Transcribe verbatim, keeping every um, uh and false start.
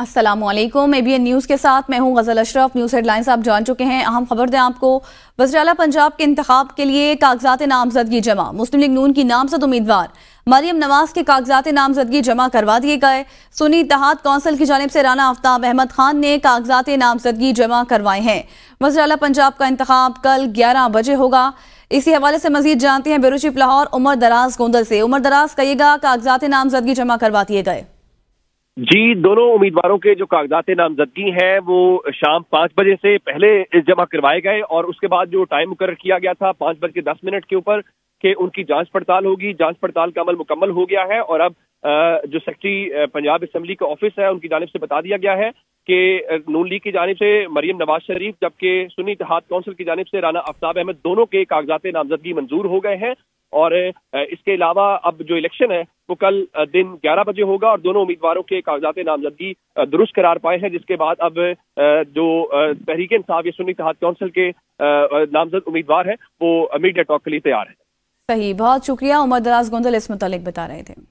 अस्सलामुअलैकुम। ABN news के साथ मैं हूँ गजल अशरफ। न्यूज़ हेडलाइंस आप जान चुके हैं। अहम खबर दें आपको, वज़ीर-ए-आला पंजाब के इंतखाब के लिए कागजात नामजदगी जमा। मुस्लिम लीग नून की नामजद उम्मीदवार मरियम नवाज के कागजात नामजदगी जमा करवा दिए गए। सुन्नी तहाद कौंसिल की जानिब से राना आफ्ताब अहमद खान ने कागजात नामजदगी जमा करवाए हैं। वज़ीर-ए-आला पंजाब का इंतखाब कल ग्यारह बजे होगा। इसी हवाले से मजीद जानते हैं ब्यूरो चीफ लाहौर उमर दराज गोंदल से। उमर दराज, कहिएगा कागजात नामजदगी जमा करवा दिए गए? जी, दोनों उम्मीदवारों के जो कागजात नामजदगी हैं वो शाम पाँच बजे से पहले जमा करवाए गए और उसके बाद जो टाइम मुकर्रर किया गया था पाँच बज के दस मिनट के ऊपर कि उनकी जांच पड़ताल होगी, जांच पड़ताल का अमल मुकम्मल हो गया है। और अब जो सेक्रेटरी पंजाब असम्बली का ऑफिस है उनकी जानिब से बता दिया गया है कि नून लीग की जानिब से मरियम नवाज शरीफ जबकि सुन्नी इत्तेहाद कौंसिल की जानिब से राना आफ्ताब अहमद, दोनों के कागजात नामजदगी मंजूर हो गए हैं। और इसके अलावा अब जो इलेक्शन है वो कल दिन ग्यारह बजे होगा और दोनों उम्मीदवारों के कागजात नामजदगी दुरुस्त करार पाए हैं, जिसके बाद अब जो तहरीक इंसाफ या सुन्नी इत्तेहाद कौंसिल के नामजद उम्मीदवार हैं वो मीडिया टॉक के लिए तैयार है। सही, बहुत शुक्रिया उमर दराज गोंदल इस मुतालिक बता रहे थे।